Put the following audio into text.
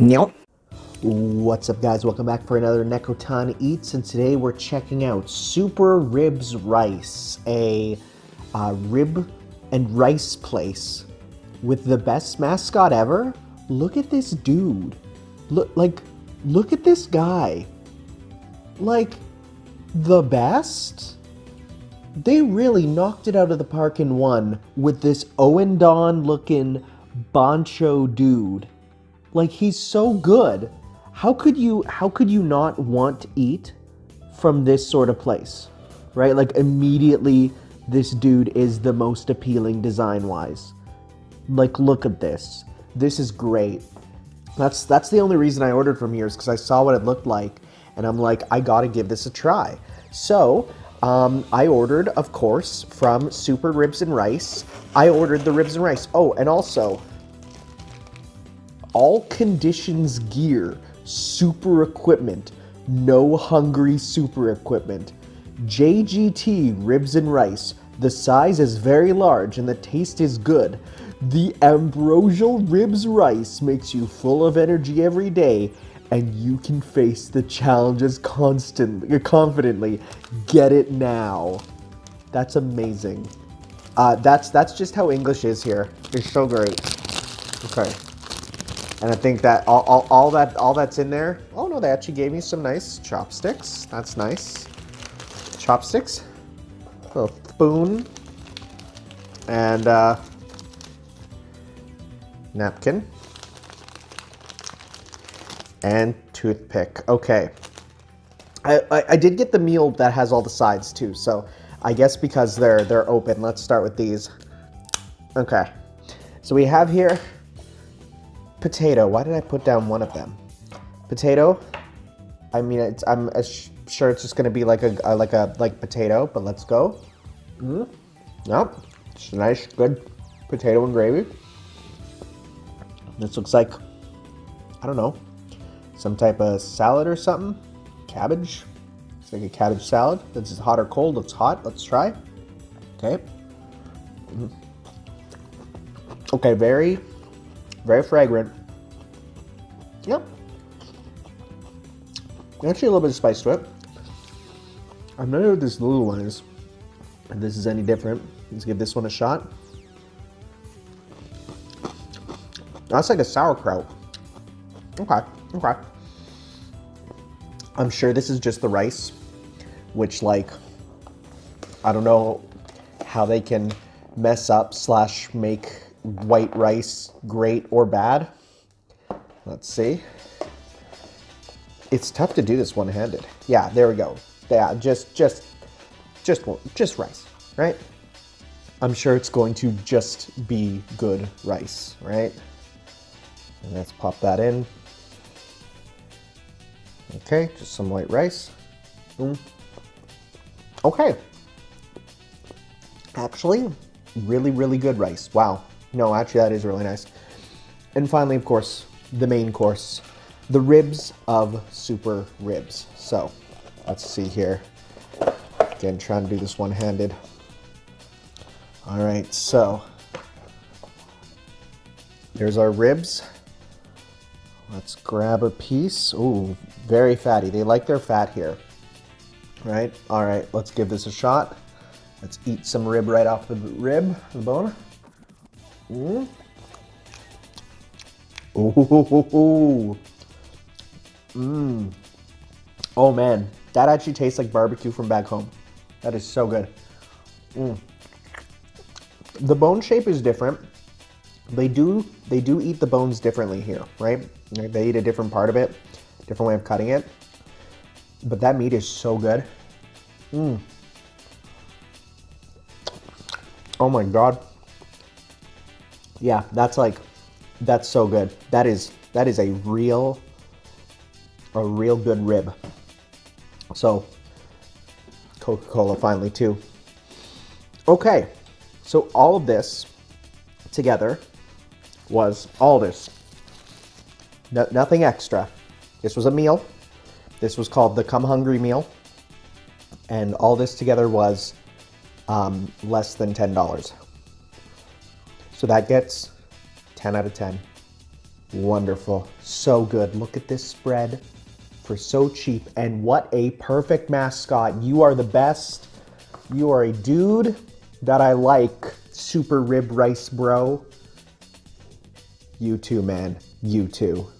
What's up, guys? Welcome back for another Nekotan Eats, and today we're checking out Super Ribs Rice, a rib and rice place with the best mascot ever. Look at this dude. Look at this guy. Like, the best? They really knocked it out of the park and won with this Owen Don looking boncho dude. Like, he's so good. How could you not want to eat from this sort of place, right? Like, immediately this dude is the most appealing design-wise. Like, look at this. This is great. That's the only reason I ordered from here, is because I saw what it looked like, and I'm like, I gotta give this a try. So, I ordered, of course, from Super Ribs and Rice. I ordered the ribs and rice. Oh, and also, all conditions gear. Super equipment, no hungry super equipment. JGT ribs and rice. The size is very large and the taste is good. The ambrosial ribs rice makes you full of energy every day, and you can face the challenges confidently. Get it now. That's amazing. That's just how English is here. It's so great. Okay. And I think that all that's in there. Oh no, they actually gave me some nice chopsticks. That's nice. Chopsticks, a spoon, and napkin, and toothpick. Okay. I did get the meal that has all the sides too. So I guess because they're open, let's start with these. Okay. So we have here. Potato. Why did I put down one of them? Potato. I mean, I'm sure it's just gonna be like a potato, but let's go. Nope. It's a nice, good potato and gravy. This looks like, I don't know, some type of salad or something. Cabbage. It's like a cabbage salad. This is hot or cold? It's hot. Let's try. Okay. Okay. Very fragrant. Yep. Actually a little bit of spice to it. I'm not sure what this little one is, if this is any different. Let's give this one a shot. That's like a sauerkraut. Okay, okay. I'm sure this is just the rice, which, like, I don't know how they can mess up / make white rice great or bad. Let's see. It's tough to do this one-handed. Yeah, there we go. Yeah, just rice, right? I'm sure it's going to just be good rice, right? And let's pop that in. Okay, just some white rice. Okay. Actually, really good rice. Wow. No, actually, that is really nice. And finally, of course, the main course, the ribs of Super Ribs. So let's see here. Again, trying to do this one-handed. All right, so there's our ribs. Let's grab a piece. Ooh, very fatty. They like their fat here, right? All right, let's give this a shot. Let's eat some rib right off the bone. Ooh. Oh man, that actually tastes like barbecue from back home. That is so good. The bone shape is different. They do eat the bones differently here, right? They eat a different part of it, different way of cutting it. But that meat is so good. Oh my God. Yeah, that's so good. That is a real good rib. So, Coca-Cola finally too. Okay, so all of this together was all this. No, nothing extra. This was a meal. This was called the Come Hungry Meal. And all this together was less than $10. So that gets 10 out of 10. Wonderful, so good. Look at this spread for so cheap. And what a perfect mascot. You are the best. You are a dude that I like, Super Rib Rice Bro. You too, man, you too.